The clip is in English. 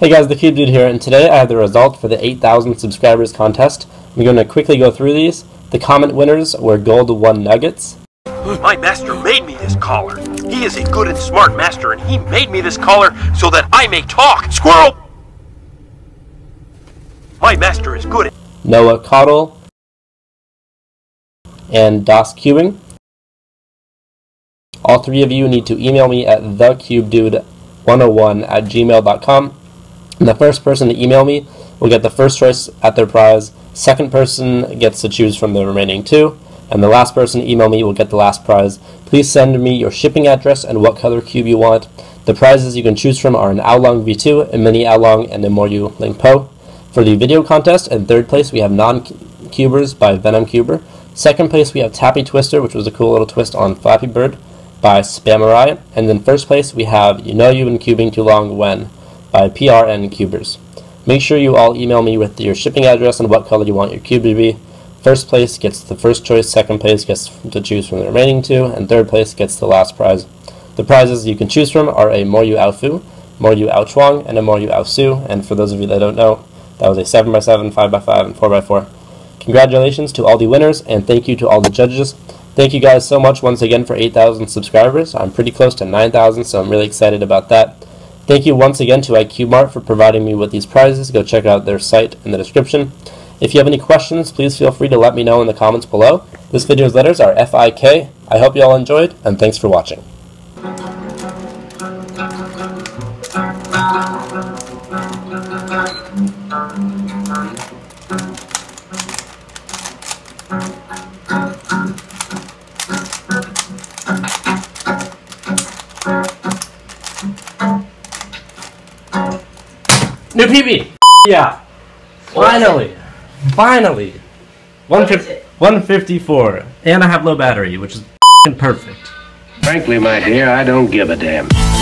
Hey guys, TheCubeDude here, and today I have the result for the 8,000 subscribers contest. I'm going to quickly go through these. The comment winners were Gold1Nuggets. My master made me this collar. He is a good and smart master, and he made me this collar so that I may talk. Squirrel! My master is good. Noah Cottle and DasCubing. All three of you need to email me at thecubedude101@gmail.com. And the first person to email me will get the first choice at their prize. Second person gets to choose from the remaining two. And the last person to email me will get the last prize. Please send me your shipping address and what color cube you want. The prizes you can choose from are an Aolong V2, a Mini Aolong, and a Moyu Linko. For the video contest, in third place we have Non-Cubers by Venom Cuber. Second place we have Tappy Twister, which was a cool little twist on Flappy Bird, by Spamari. And in first place we have You Know You've Been Cubing Too Long When by PRN Cubers. Make sure you all email me with your shipping address and what color you want your cube to be. First place gets the first choice, second place gets to choose from the remaining two, and third place gets the last prize. The prizes you can choose from are a Moyu Aofu, Moyu Aochuang, and a Moyu Aosu, and for those of you that don't know, that was a 7x7, 5x5, and 4x4. Congratulations to all the winners, and thank you to all the judges. Thank you guys so much once again for 8,000 subscribers. I'm pretty close to 9,000, so I'm really excited about that. Thank you once again to IQmart for providing me with these prizes. Go check out their site in the description. If you have any questions, please feel free to let me know in the comments below. This video's letters are FIK. I hope you all enjoyed, and thanks for watching. New PB! Yeah! Finally! Finally! 154. And I have low battery, which is perfect. Frankly, my dear, I don't give a damn.